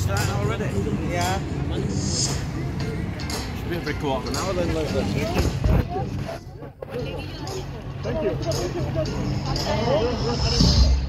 starting already? Yeah. Should be every quarter now then, Leslie. Thank you.